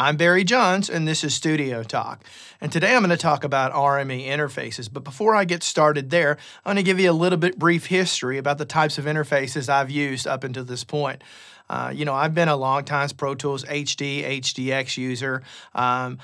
I'm Barry Johns, and this is Studio Talk. And today I'm going to talk about RME interfaces. But before I get started there, I'm going to give you a little bit brief history about the types of interfaces I've used up until this point. I've been a long-time Pro Tools HD, HDX user. I'm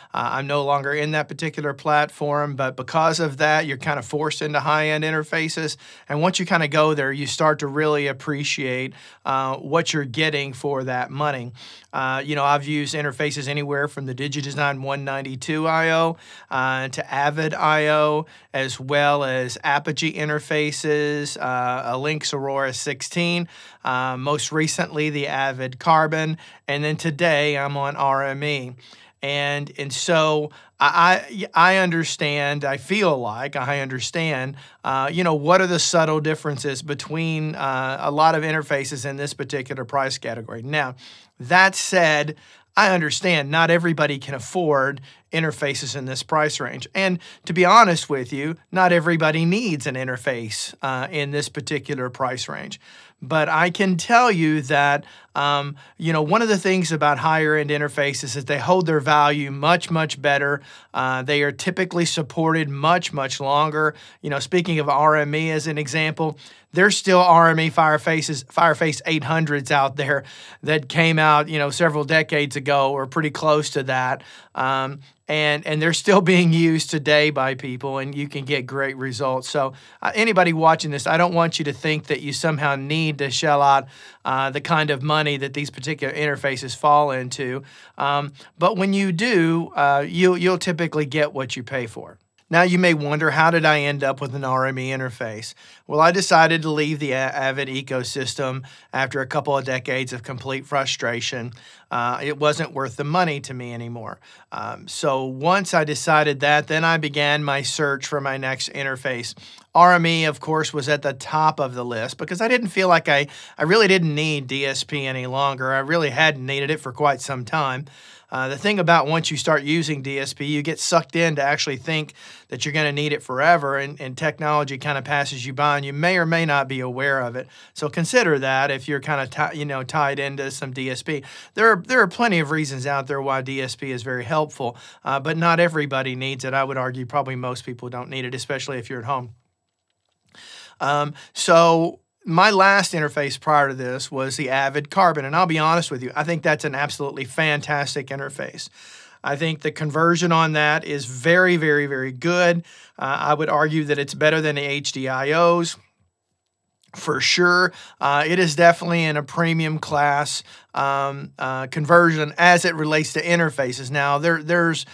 no longer in that particular platform, but because of that, you're kind of forced into high-end interfaces. And once you kind of go there, you start to really appreciate what you're getting for that money. I've used interfaces anywhere from the Digidesign 192 IO to Avid IO, as well as Apogee interfaces, a Lynx Aurora 16, most recently the Avid Carbon, and then today I'm on RME. And so I understand, I feel like I understand, what are the subtle differences between a lot of interfaces in this particular price category. Now, that said, I understand not everybody can afford interfaces in this price range. And to be honest with you, not everybody needs an interface in this particular price range. But I can tell you that, one of the things about higher-end interfaces is they hold their value much, much better. They are typically supported much, much longer. Speaking of RME as an example, there's still RME Fireface 800s out there that came out, several decades ago or pretty close to that. And they're still being used today by people, and you can get great results. So anybody watching this, I don't want you to think that you somehow need to shell out the kind of money that these particular interfaces fall into. But when you do, you'll typically get what you pay for. Now, you may wonder, how did I end up with an RME interface? Well, I decided to leave the Avid ecosystem after a couple of decades of complete frustration. It wasn't worth the money to me anymore. So once I decided that, then I began my search for my next interface. RME, of course, was at the top of the list because I didn't feel like I really didn't need DSP any longer. I really hadn't needed it for quite some time. The thing about once you start using DSP, you get sucked in to actually think that you're going to need it forever, and technology kind of passes you by, and you may or may not be aware of it. So consider that if you're kind of tied into some DSP. There are plenty of reasons out there why DSP is very helpful, but not everybody needs it. I would argue probably most people don't need it, especially if you're at home. So my last interface prior to this was the Avid Carbon, and I'll be honest with you, I think that's an absolutely fantastic interface. I think the conversion on that is very, very, very good. I would argue that it's better than the HDIOs. For sure, it is definitely in a premium class conversion as it relates to interfaces. Now, there's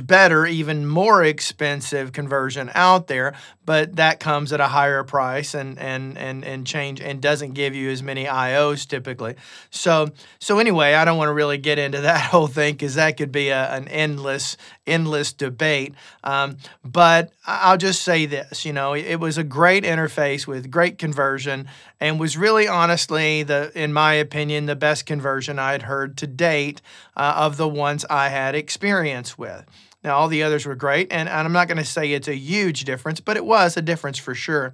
better, even more expensive conversion out there, but that comes at a higher price and change and doesn't give you as many IOs typically. So anyway, I don't want to really get into that whole thing because that could be an endless debate. But I'll just say this: it was a great interface with great conversion, and was really, honestly, in my opinion, the best conversion I had heard to date of the ones I had experience with. Now, all the others were great, and I'm not going to say it's a huge difference, but it was a difference for sure.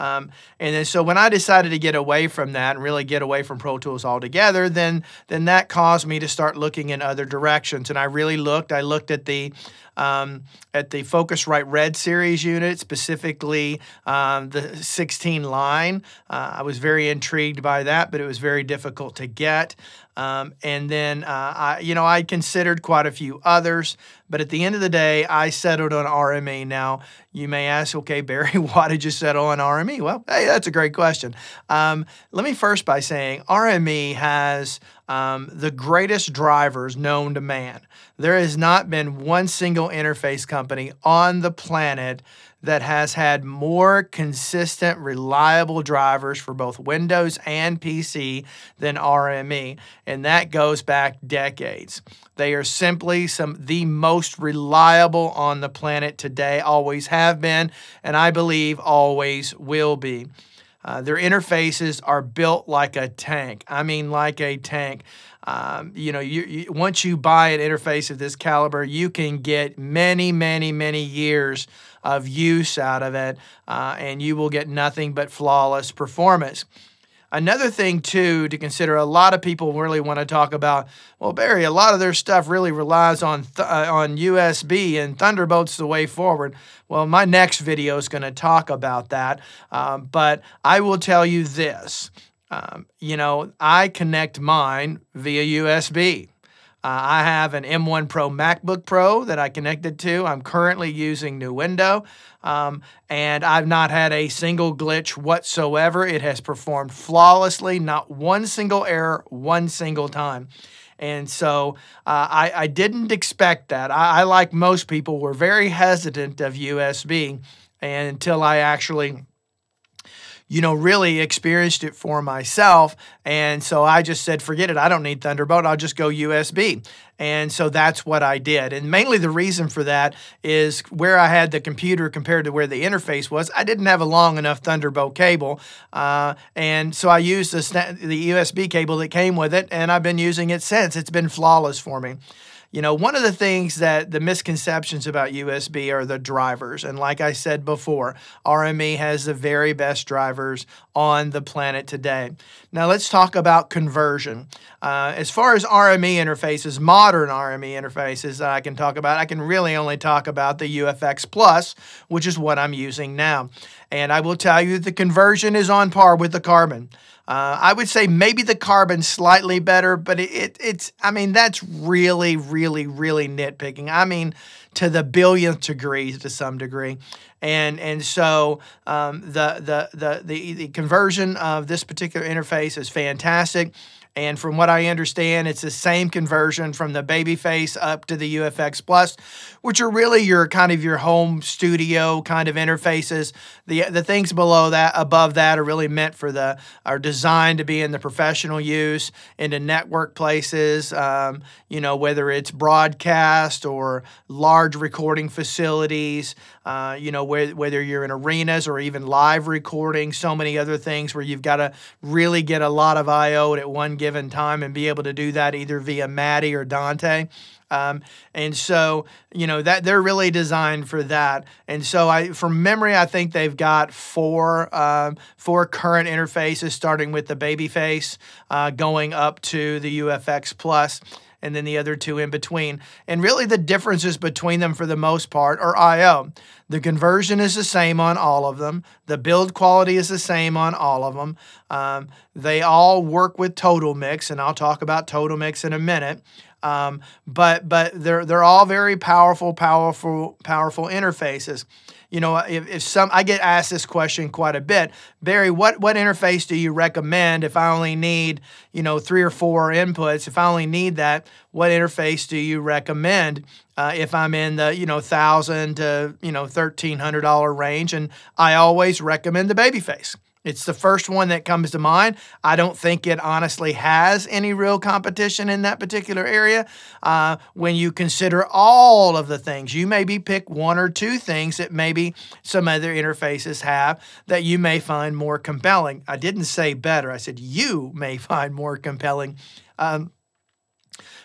And then, so when I decided to get away from that and really get away from Pro Tools altogether, then that caused me to start looking in other directions. And I really looked. I looked at the Focusrite Red Series unit, specifically the 16 line. I was very intrigued by that, but it was very difficult to get. And then, I considered quite a few others, but at the end of the day, I settled on RME. Now, you may ask, okay, Barry, why did you settle on RME? Well, hey, that's a great question. Let me first by saying RME has the greatest drivers known to man. There has not been one single interface company on the planet that has had more consistent, reliable drivers for both Windows and PC than RME, and that goes back decades. They are simply the most reliable on the planet today, always have been, and I believe always will be. Their interfaces are built like a tank. I mean, like a tank. Once you buy an interface of this caliber, you can get many, many, many years of use out of it, and you will get nothing but flawless performance. Another thing, too, to consider, a lot of people really want to talk about, well, Barry, a lot of their stuff really relies on USB, and Thunderbolt's the way forward. Well, my next video is going to talk about that, but I will tell you this. You know, I connect mine via USB. I have an M1 Pro MacBook Pro that I connected to. I'm currently using Nuendo, and I've not had a single glitch whatsoever. It has performed flawlessly, not one single error, one single time. And so I didn't expect that. I, like most people, were very hesitant of USB until I actually, you know, really experienced it for myself. And so I just said, forget it. I don't need Thunderbolt. I'll just go USB. And so that's what I did. And mainly the reason for that is where I had the computer compared to where the interface was, I didn't have a long enough Thunderbolt cable. And so I used the USB cable that came with it, and I've been using it since. It's been flawless for me. You know, one of the things that the misconceptions about USB are the drivers. And like I said before, RME has the very best drivers on the planet today. Now let's talk about conversion. As far as RME interfaces, modern RME interfaces that I can talk about, I can really only talk about the UFX Plus, which is what I'm using now. And I will tell you the conversion is on par with the Carbon. I would say maybe the Carbon's slightly better, but it's, I mean, that's really, really, really nitpicking. I mean, to the billionth degree, to some degree. And so the conversion of this particular interface is fantastic. And from what I understand, it's the same conversion from the Babyface up to the UFX Plus, which are really your kind of your home studio kind of interfaces. The things below that, above that, are really meant for the, are designed to be in the professional use, into network places, you know, whether it's broadcast or large recording facilities, you know, whether you're in arenas or even live recording, so many other things where you've got to really get a lot of IO at one given time and be able to do that either via MADI or Dante. And so, you know, that they're really designed for that. And so from memory, I think they've got four current interfaces, starting with the Babyface, going up to the UFX Plus, and then the other two in between. And really the differences between them for the most part are IO. The conversion is the same on all of them. The build quality is the same on all of them. They all work with TotalMix, and I'll talk about TotalMix in a minute. But they're all very powerful interfaces. You know, I get asked this question quite a bit. Barry, what interface do you recommend if I only need, you know, 3 or 4 inputs? If I only need that, what interface do you recommend if I'm in the, you know, $1,000 to $1,300 range? And I always recommend the Babyface. It's the first one that comes to mind. I don't think it honestly has any real competition in that particular area. When you consider all of the things, you maybe pick 1 or 2 things that maybe some other interfaces have that you may find more compelling. I didn't say better. I said you may find more compelling.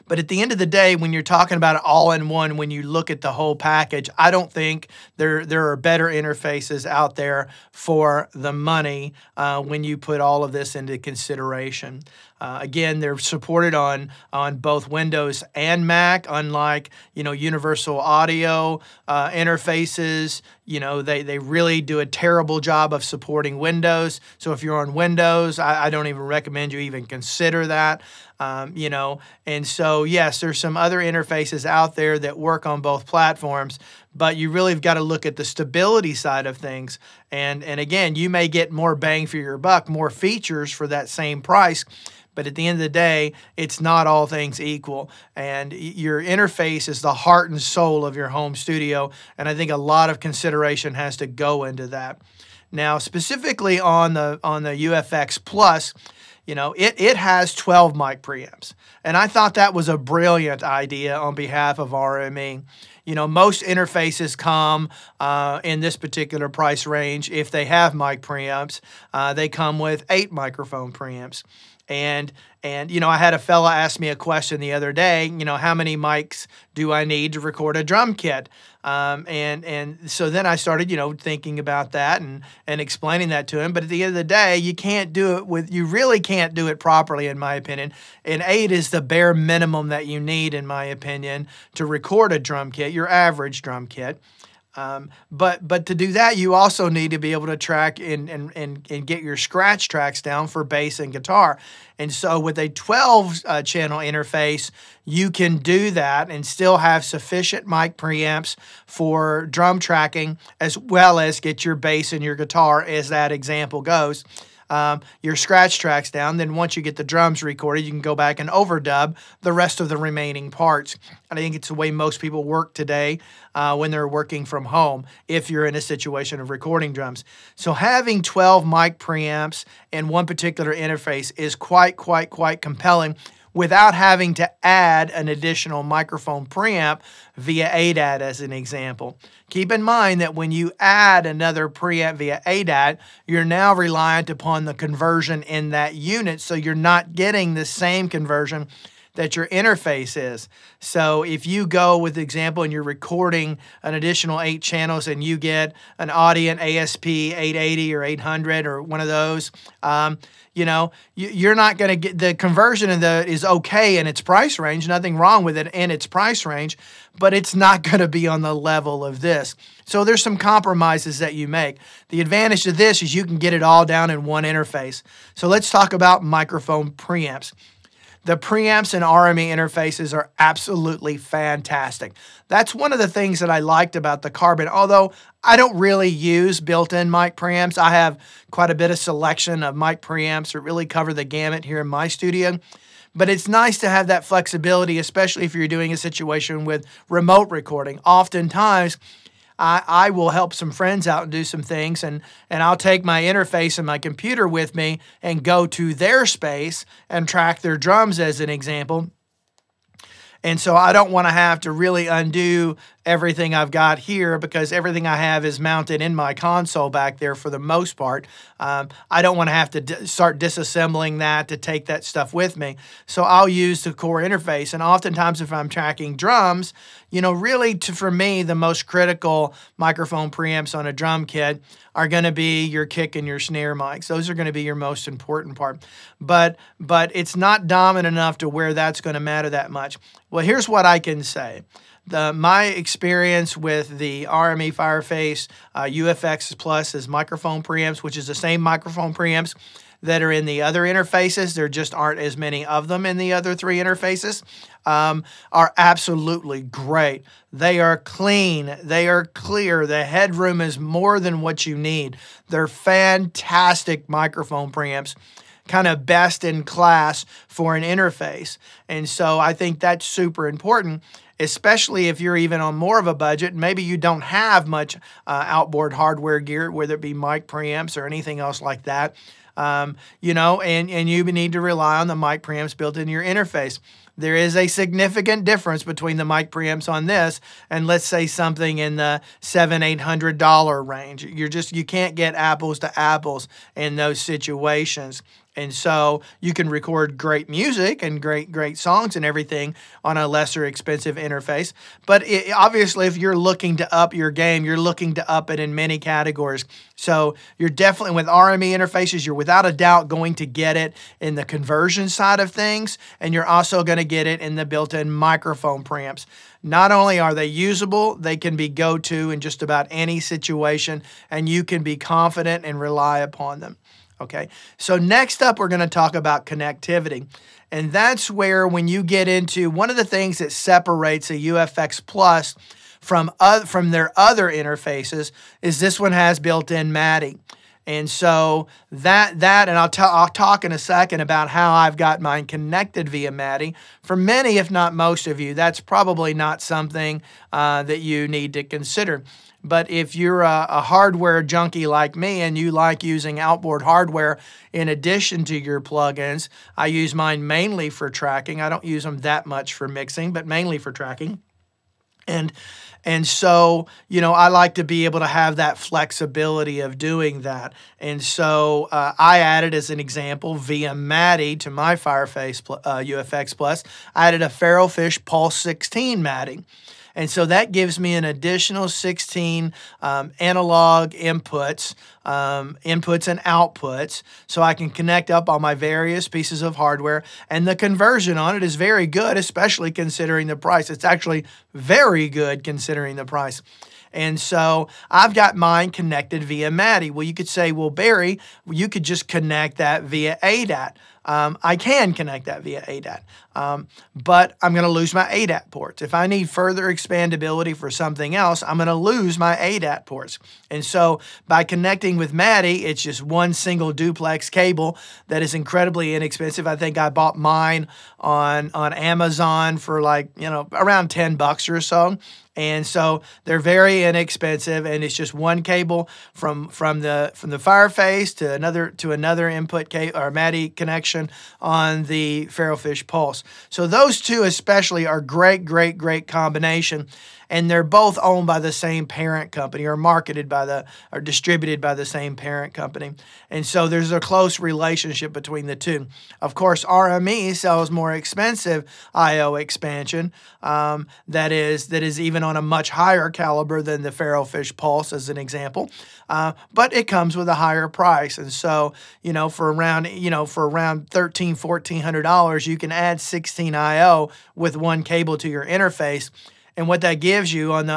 But at the end of the day, when you're talking about it all in one, when you look at the whole package, I don't think there are better interfaces out there for the money when you put all of this into consideration. Again, they're supported on both Windows and Mac, unlike, you know, Universal Audio interfaces. You know, they really do a terrible job of supporting Windows. So if you're on Windows, I don't even recommend you even consider that, you know. And so, yes, there's some other interfaces out there that work on both platforms, but you really have got to look at the stability side of things. And again, you may get more bang for your buck, more features for that same price. But at the end of the day, it's not all things equal. And your interface is the heart and soul of your home studio. And I think a lot of consideration has to go into that. Now, specifically on the UFX Plus, you know, it has 12 mic preamps. And I thought that was a brilliant idea on behalf of RME. You know, most interfaces come in this particular price range. If they have mic preamps, they come with 8 microphone preamps. And I had a fella ask me a question the other day, how many mics do I need to record a drum kit? And so then I started, thinking about that and explaining that to him. But at the end of the day, you can't do it with, you really can't do it properly, in my opinion. And 8 is the bare minimum that you need, in my opinion, to record a drum kit, your average drum kit. But to do that, you also need to be able to track and get your scratch tracks down for bass and guitar. And so with a 12-channel interface, you can do that and still have sufficient mic preamps for drum tracking, as well as get your bass and your guitar, as that example goes, your scratch tracks down. Then once you get the drums recorded, you can go back and overdub the rest of the remaining parts. And I think it's the way most people work today when they're working from home, if you're in a situation of recording drums. So having 12 mic preamps and one particular interface is quite compelling, without having to add an additional microphone preamp via ADAT, as an example. Keep in mind that when you add another preamp via ADAT, you're now reliant upon the conversion in that unit, so you're not getting the same conversion that your interface is. So if you go with the example and you're recording an additional 8 channels and you get an Audient ASP 880 or 800 or one of those, you're not going to get the conversion in the is okay in its price range, nothing wrong with it in its price range, but it's not going to be on the level of this. So there's some compromises that you make. The advantage to this is you can get it all down in one interface. So let's talk about microphone preamps. The preamps and RME interfaces are absolutely fantastic. That's one of the things that I liked about the Carbon, although I don't really use built-in mic preamps. I have quite a bit of selection of mic preamps that really cover the gamut here in my studio. But it's nice to have that flexibility, especially if you're doing a situation with remote recording. Oftentimes, I will help some friends out and do some things, and I'll take my interface and my computer with me and go to their space and track their drums, as an example. And so I don't want to have to really undo everything I've got here, because everything I have is mounted in my console back there for the most part. I don't want to have to start disassembling that to take that stuff with me. So I'll use the core interface. And oftentimes if I'm tracking drums, really for me, the most critical microphone preamps on a drum kit are going to be your kick and your snare mics. Those are going to be your most important part. But it's not dominant enough to where that's going to matter that much. Well, here's what I can say. My experience with the RME Fireface UFX Plus is microphone preamps, which is the same microphone preamps that are in the other interfaces. There just aren't as many of them in the other 3 interfaces. Are absolutely great. They are clean. They are clear. The headroom is more than what you need. They're fantastic microphone preamps, kind of best in class for an interface. And so I think that's super important, especially if you're even on more of a budget. Maybe you don't have much outboard hardware gear, whether it be mic preamps or anything else like that, and you need to rely on the mic preamps built in your interface. There is a significant difference between the mic preamps on this and, let's say, something in the $700–800 range. You can't get apples to apples in those situations. And so you can record great music and great songs and everything on a lesser expensive interface. But obviously, if you're looking to up your game, you're looking to up it in many categories. So you're definitely, with RME interfaces, you're without a doubt going to get it in the conversion side of things, and you're also going to get it in the built-in microphone preamps. Not only are they usable, they can be go-to in just about any situation, and you can be confident and rely upon them. Okay, so next up, we're going to talk about connectivity. And that's where, when you get into one of the things that separates a UFX Plus from their other interfaces, is this one has built-in MADI. And so and I'll talk in a second about how I've got mine connected via MADI. For many, if not most of you, that's probably not something that you need to consider. But if you're a hardware junkie like me and you like using outboard hardware in addition to your plugins, I use mine mainly for tracking. I don't use them that much for mixing, but mainly for tracking. And so, you know, I like to be able to have that flexibility of doing that. And so I added, as an example, via MADI to my Fireface UFX Plus, I added a Ferrofish Pulse 16 MADI. And so that gives me an additional 16 analog inputs, inputs and outputs, so I can connect up all my various pieces of hardware. And the conversion on it is very good, especially considering the price. It's actually very good considering the price. And so I've got mine connected via MADI. Well, you could say, well, Barry, you could just connect that via ADAT. I can connect that via ADAT, but I'm going to lose my ADAT ports. If I need further expandability for something else, I'm going to lose my ADAT ports. And so by connecting with MADI, it's just one single duplex cable that is incredibly inexpensive. I think I bought mine on Amazon for like, you know, around $10 or so. And so they're very inexpensive, and it's just one cable from the Fireface to another input cable or MADI connection on the Ferrofish Pulse. So those two especially are great combination, and they're both owned by the same parent company, or marketed by the or distributed by the same parent company. And so there's a close relationship between the two. Of course, RME sells more expensive IO expansion that is even on a much higher caliber than the Ferrofish Pulse, as an example, but it comes with a higher price. And so, you know, for around $1,300–$1,400, you can add 16 IO with one cable to your interface. And what that gives you on the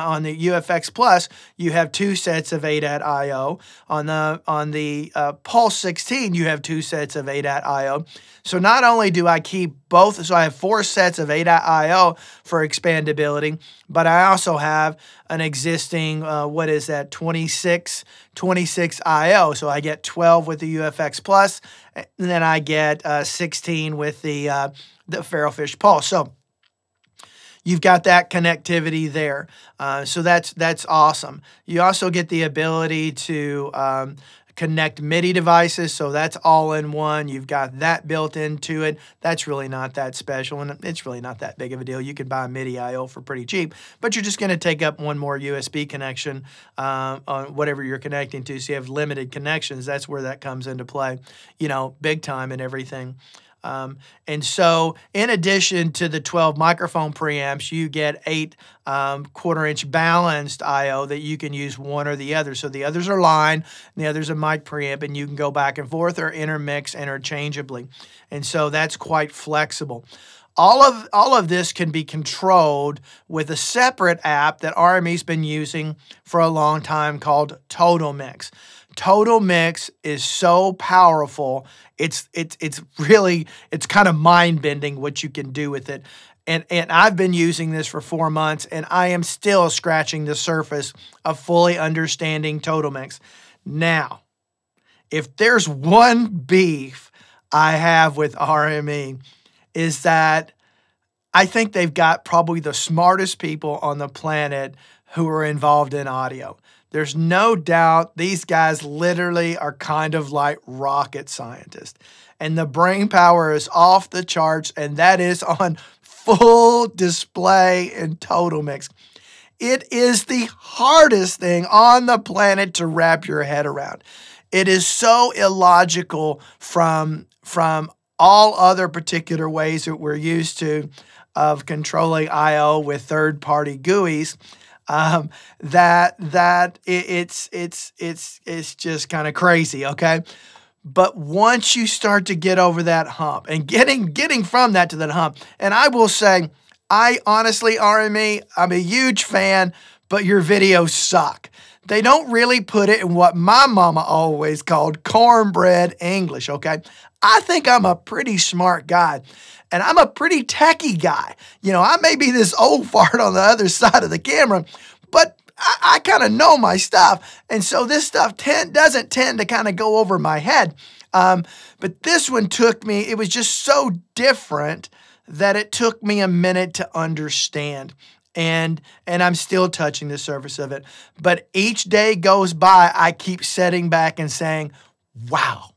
UFX Plus, you have two sets of ADAT IO. On the Pulse 16, you have two sets of ADAT IO. So not only do I keep both, so I have four sets of ADAT IO for expandability, but I also have an existing, 26 IO. So I get 12 with the UFX Plus, and then I get 16 with the Ferrofish Pulse. So you've got that connectivity there, so that's awesome. You also get the ability to connect MIDI devices, so that's all in one. You've got that built into it. That's really not that special, and it's really not that big of a deal. You could buy a MIDI IO for pretty cheap, but you're just going to take up one more USB connection on whatever you're connecting to, so you have limited connections. That's where that comes into play, you know, big time and everything. And so in addition to the 12 microphone preamps, you get 8 quarter-inch balanced I.O. that you can use one or the other. So the others are line, and the others are mic preamp, and you can go back and forth or intermix interchangeably. And so that's quite flexible. All of this can be controlled with a separate app that RME's been using for a long time called TotalMix. TotalMix is so powerful. It's kind of mind-bending what you can do with it. And I've been using this for 4 months, and I am still scratching the surface of fully understanding TotalMix. Now, if there's one beef I have with RME, is that I think they've got probably the smartest people on the planet who are involved in audio. There's no doubt these guys literally are kind of like rocket scientists. And the brain power is off the charts, and that is on full display in TotalMix. It is the hardest thing on the planet to wrap your head around. It is so illogical from all other particular ways that we're used to of controlling I.O. with third-party GUIs. It's just kind of crazy, okay? But once you start to get over that hump and getting from that to that hump, and I will say, I honestly, RME, I'm a huge fan, but your videos suck. They don't really put it in what my mama always called cornbread English, okay? I think I'm a pretty smart guy, and I'm a pretty techie guy. You know, I may be this old fart on the other side of the camera, but I kind of know my stuff, and so this stuff doesn't tend to kind of go over my head. But this one took me, it was just so different that it took me a minute to understand. And I'm still touching the surface of it. But each day goes by, I keep setting back and saying, wow,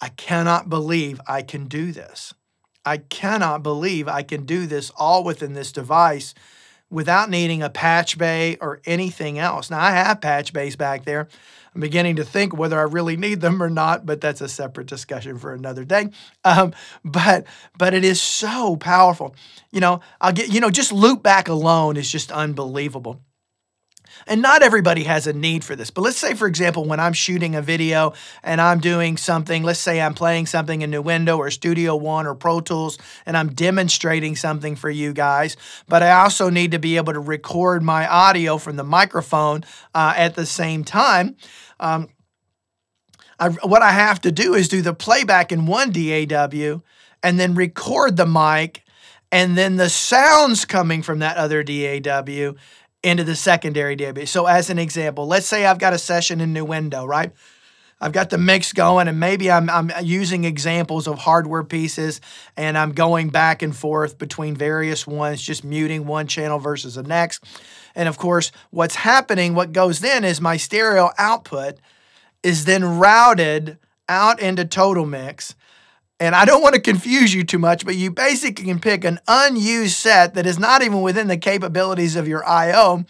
I cannot believe I can do this. I cannot believe I can do this all within this device without needing a patch bay or anything else. Now, I have patch bays back there. I'm beginning to think whether I really need them or not, but that's a separate discussion for another day. But it is so powerful. You know, just loop back alone is just unbelievable. And not everybody has a need for this, but let's say, for example, when I'm shooting a video and I'm doing something, let's say I'm playing something in Nuendo or Studio One or Pro Tools, and I'm demonstrating something for you guys, but I also need to be able to record my audio from the microphone at the same time. What I have to do is do the playback in one DAW and then record the mic, and then the sounds coming from that other DAW into the secondary DAW. So as an example, let's say I've got a session in Nuendo, right? I've got the mix going, and maybe I'm using examples of hardware pieces, and I'm going back and forth between various ones, just muting one channel versus the next. And of course, what's happening, what goes then is my stereo output is then routed out into TotalMix. And I don't want to confuse you too much, but you basically can pick an unused set that is not even within the capabilities of your I.O.,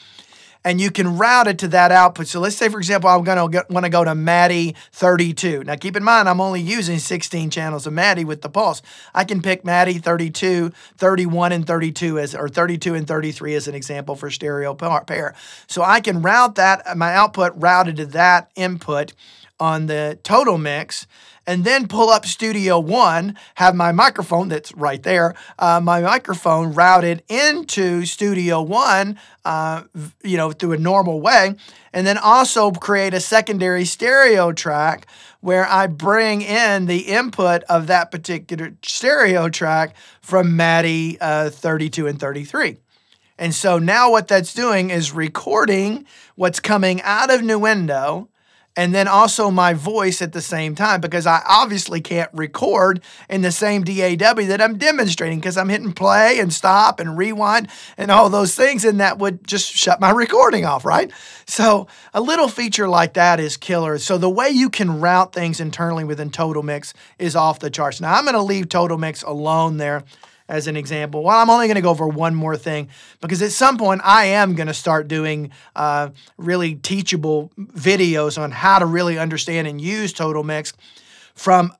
and you can route it to that output. So let's say, for example, I'm going to want to go to MADI 32. Now, keep in mind, I'm only using 16 channels of MADI with the Pulse. I can pick MADI 32, 31, and 32, or 32 and 33 as an example for stereo pair. So I can route that, my output routed to that input on the TotalMix, and then pull up Studio One, have my microphone that's right there, my microphone routed into Studio One, you know, through a normal way, and then also create a secondary stereo track where I bring in the input of that particular stereo track from MADI 32 and 33. And so now what that's doing is recording what's coming out of Nuendo, and then also my voice at the same time, because I obviously can't record in the same DAW that I'm demonstrating, because I'm hitting play and stop and rewind and all those things, and that would just shut my recording off, right? So a little feature like that is killer. So the way you can route things internally within TotalMix is off the charts. Now, I'm going to leave TotalMix alone there as an example. Well, I'm only going to go over one more thing, because at some point I am going to start doing really teachable videos on how to really understand and use TotalMix from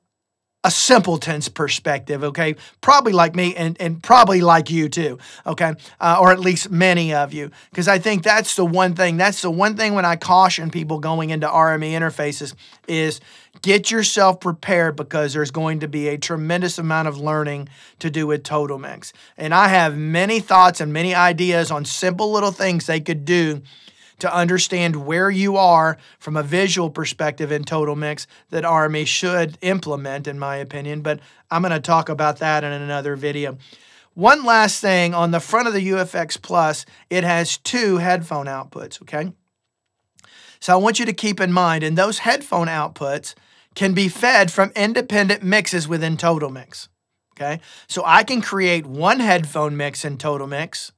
a simpleton's perspective, okay? Probably like me, and probably like you too, okay? Or at least many of you, because I think that's the one thing. That's the one thing when I caution people going into RME interfaces is get yourself prepared, because there's going to be a tremendous amount of learning to do with TotalMix. And I have many thoughts and many ideas on simple little things they could do to understand where you are from a visual perspective in TotalMix that RME should implement, in my opinion. But I'm going to talk about that in another video. One last thing, on the front of the UFX Plus, it has two headphone outputs, okay? So I want you to keep in mind, and those headphone outputs can be fed from independent mixes within TotalMix, okay? So I can create one headphone mix in TotalMix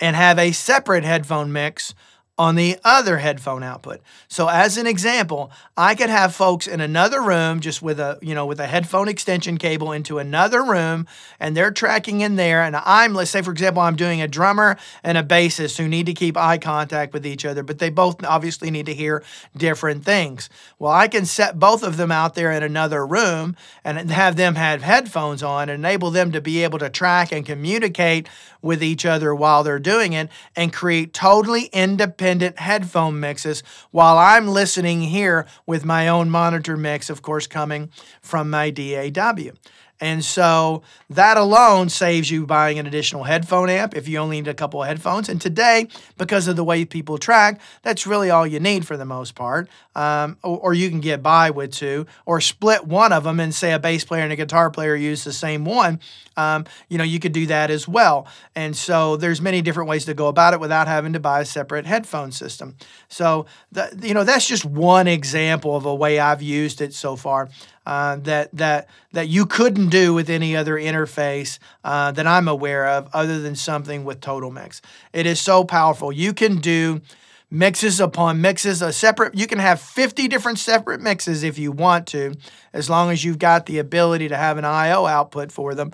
and have a separate headphone mix on the other headphone output. So as an example, I could have folks in another room just with a, you know, with a headphone extension cable into another room, and they're tracking in there, and I'm, let's say, for example, I'm doing a drummer and a bassist who need to keep eye contact with each other, but they both obviously need to hear different things. Well, I can set both of them out there in another room and have them have headphones on, and enable them to be able to track and communicate with each other while they're doing it, and create totally independent headphone mixes while I'm listening here with my own monitor mix, of course, coming from my DAW. And so that alone saves you buying an additional headphone amp if you only need a couple of headphones. And today, because of the way people track, that's really all you need for the most part. Or you can get by with two, or split one of them and say a bass player and a guitar player use the same one. You know, you could do that as well. And so there's many different ways to go about it without having to buy a separate headphone system. So, you know, that's just one example of a way I've used it so far. That you couldn't do with any other interface that I'm aware of, other than something with TotalMix. It is so powerful. You can do mixes upon mixes, you can have 50 different separate mixes if you want to, as long as you've got the ability to have an I.O. output for them.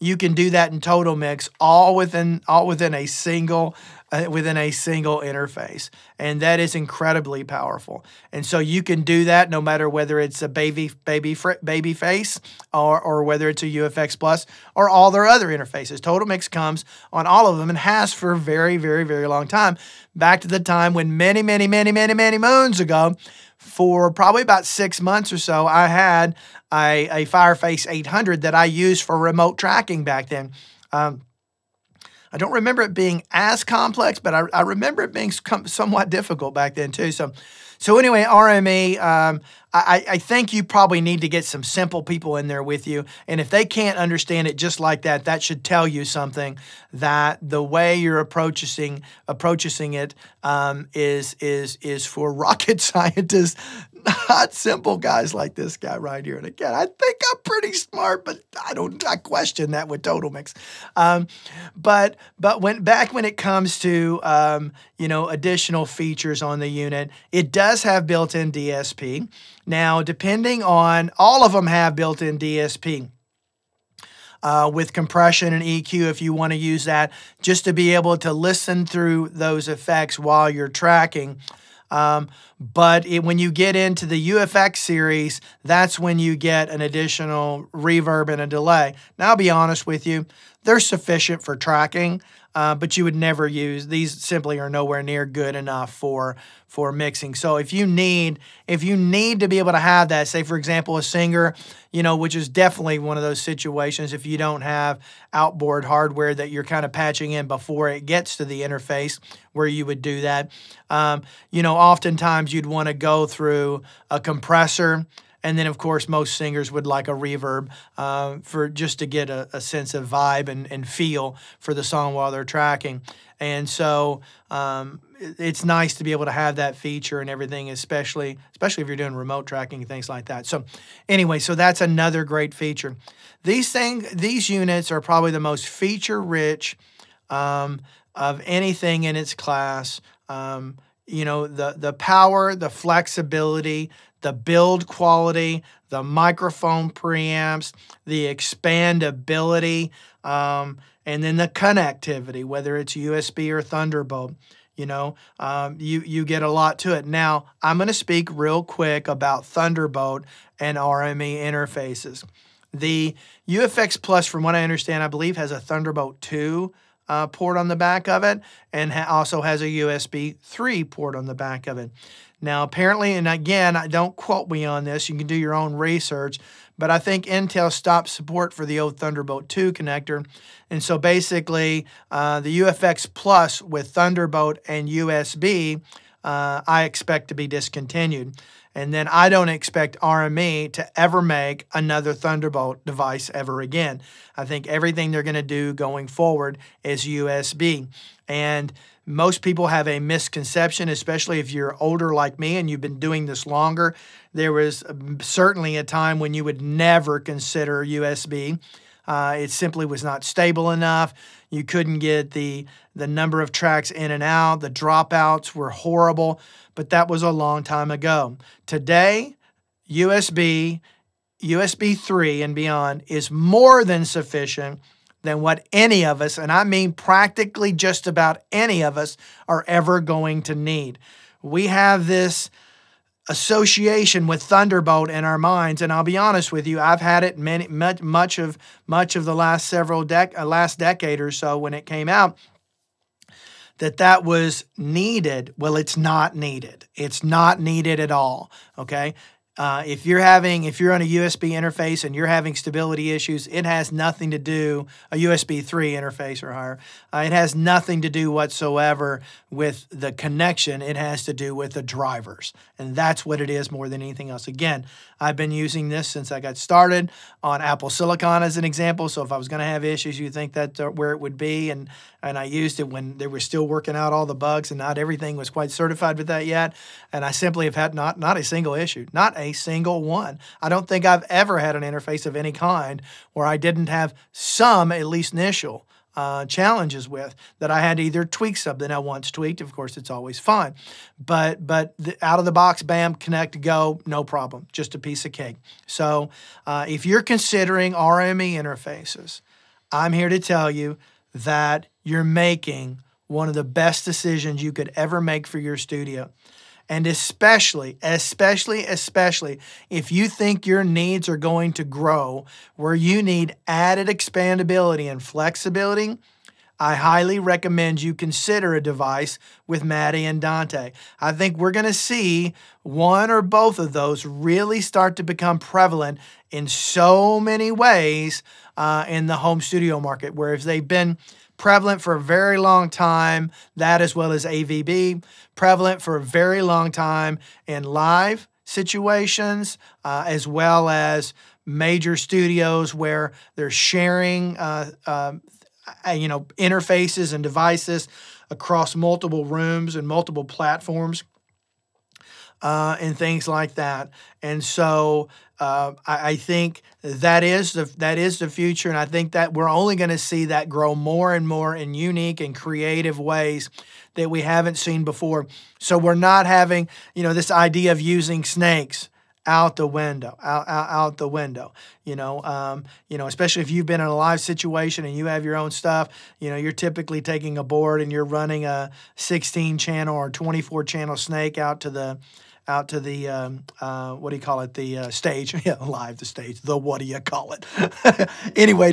you can do that in TotalMix, all within a single interface, and that is incredibly powerful. And so you can do that no matter whether it's a Babyface or whether it's a UFX Plus or all their other interfaces. TotalMix comes on all of them and has for a very, very, very long time, back to the time when many moons ago, for probably about 6 months or so, I had a Fireface 800 that I used for remote tracking back then. I don't remember it being as complex, but I remember it being somewhat difficult back then too. So anyway, RME, I think you probably need to get some simple people in there with you. And if they can't understand it just like that, that should tell you something, that the way you're approaching it is for rocket scientists, not simple guys like this guy right here. And again, I think I'm pretty smart, but I question that with TotalMix. But when it comes to you know, additional features on the unit, it does have built-in DSP. Now, depending on, all of them have built-in DSP. With compression and EQ, if you want to use that, just to be able to listen through those effects while you're tracking. But when you get into the UFX series, that's when you get an additional reverb and a delay. Now, I'll be honest with you, they're sufficient for tracking, but you would never use these. Simply are nowhere near good enough for mixing. So if you need to be able to have that, say for example a singer, you know, which is definitely one of those situations, if you don't have outboard hardware that you're kind of patching in before it gets to the interface where you would do that, you know, oftentimes you'd want to go through a compressor. And then, of course, most singers would like a reverb for just to get a sense of vibe and feel for the song while they're tracking. And so it's nice to be able to have that feature and everything, especially if you're doing remote tracking and things like that. So anyway, so that's another great feature. These units are probably the most feature-rich of anything in its class. You know, the power, the flexibility, the build quality, the microphone preamps, the expandability, and then the connectivity, whether it's USB or Thunderbolt, you know, you get a lot to it. Now, I'm going to speak real quick about Thunderbolt and RME interfaces. The UFX Plus, from what I understand, I believe has a Thunderbolt 2 port on the back of it, and also has a USB 3 port on the back of it. Now, apparently, and again, don't quote me on this, you can do your own research, but I think Intel stopped support for the old Thunderbolt 2 connector. And so basically, the UFX Plus with Thunderbolt and USB, I expect to be discontinued. And then I don't expect RME to ever make another Thunderbolt device ever again. I think everything they're going to do going forward is USB. And most people have a misconception, especially if you're older like me and you've been doing this longer. There was certainly a time when you would never consider USB. It simply was not stable enough. You couldn't get the number of tracks in and out. The dropouts were horrible, but that was a long time ago. Today, USB, USB 3 and beyond is more than sufficient than what any of us, and I mean practically just about any of us, are ever going to need. We have this association with Thunderbolt in our minds, and I'll be honest with you, I've had it much of the last last decade or so when it came out, that was needed. Well, it's not needed. It's not needed at all. Okay. If you're on a USB interface and you're having stability issues, it has nothing to do, a USB 3 interface or higher, it has nothing to do whatsoever with the connection. It has to do with the drivers. And that's what it is more than anything else. Again, I've been using this since I got started on Apple Silicon as an example. So if I was going to have issues, you'd think that's where it would be. And I used it when they were still working out all the bugs and not everything was quite certified with that yet. And I simply have had not a single issue, not a single one. I don't think I've ever had an interface of any kind where I didn't have some, at least initial, challenges with, that I had to either tweak something. I once tweaked, of course, it's always fine. But out of the box, bam, connect, go, no problem, just a piece of cake. So if you're considering RME interfaces, I'm here to tell you that you're making one of the best decisions you could ever make for your studio. And especially if you think your needs are going to grow where you need added expandability and flexibility, I highly recommend you consider a device with MADI and Dante. I think we're going to see one or both of those really start to become prevalent in so many ways in the home studio market, whereas they've been prevalent for a very long time, that as well as AVB, prevalent for a very long time in live situations, as well as major studios where they're sharing interfaces and devices across multiple rooms and multiple platforms and things like that. And so I think that is the future, and I think that we're only going to see that grow more and more in unique and creative ways that we haven't seen before. So we're not having, you know, this idea of using snakes out the window, out the window, especially if you've been in a live situation and you have your own stuff, you know, you're typically taking a board and you're running a 16 channel or 24 channel snake out to the stage, to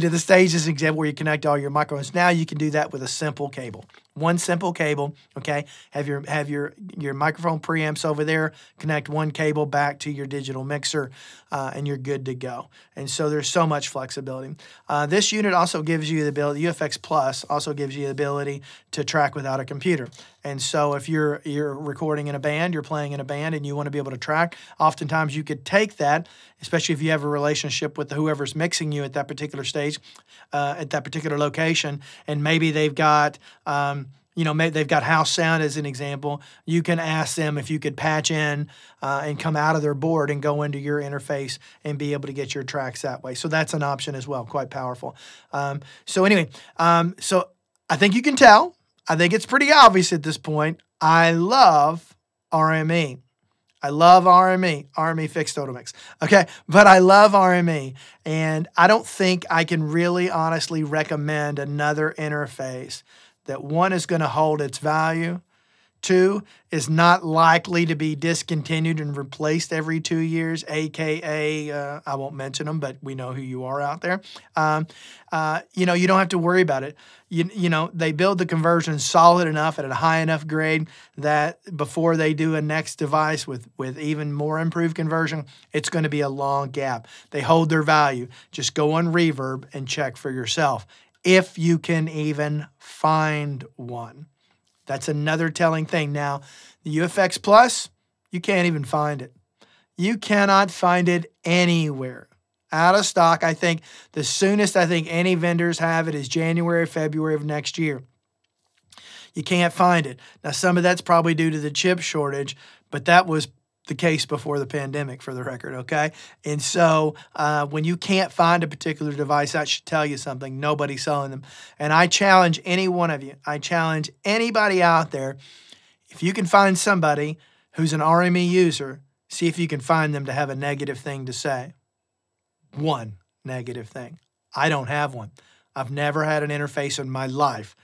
the stage is an example where you connect all your microphones. Now you can do that with a simple cable, one simple cable, okay? Have your microphone preamps over there, connect one cable back to your digital mixer, and you're good to go. And so there's so much flexibility. This unit also gives you the ability, UFX Plus also gives you the ability to track without a computer. And so if you're recording in a band, you're playing in a band, and you want to be able to track, oftentimes you could take that, especially if you have a relationship with whoever's mixing you at that particular stage, at that particular location, and maybe they've got, they've got house sound as an example. You can ask them if you could patch in and come out of their board and go into your interface and be able to get your tracks that way. So that's an option as well, quite powerful. So I think you can tell. I think it's pretty obvious at this point. I love RME. I love RME. RME fixed TotalMix. Okay, but I love RME. And I don't think I can really honestly recommend another interface that, one, is going to hold its value, two, is not likely to be discontinued and replaced every 2 years, aka I won't mention them, but we know who you are out there. You don't have to worry about it. They build the conversion solid enough at a high enough grade that before they do a next device with even more improved conversion, it's going to be a long gap. They hold their value. Just go on Reverb and check for yourself, if you can even find one. That's another telling thing. Now, the UFX Plus, you can't even find it. You cannot find it anywhere. Out of stock. I think the soonest any vendors have it is January, February of next year. You can't find it. Now, some of that's probably due to the chip shortage, but that was the case before the pandemic, for the record, okay? And so when you can't find a particular device, that should tell you something. Nobody's selling them. And I challenge any one of you, I challenge anybody out there, if you can find somebody who's an RME user, see if you can find them to have a negative thing to say. One negative thing. I don't have one. I've never had an interface in my life,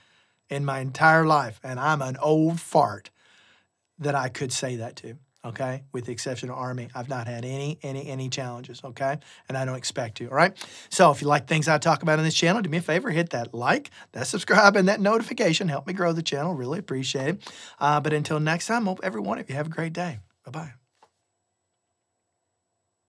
in my entire life, and I'm an old fart that I could say that to. Okay, with the exception of RME, I've not had any challenges, okay? And I don't expect to, all right? So if you like things I talk about on this channel, do me a favor, hit that like, that subscribe, and that notification. Help me grow the channel, really appreciate it. But until next time, hope every one of you have a great day. Bye-bye.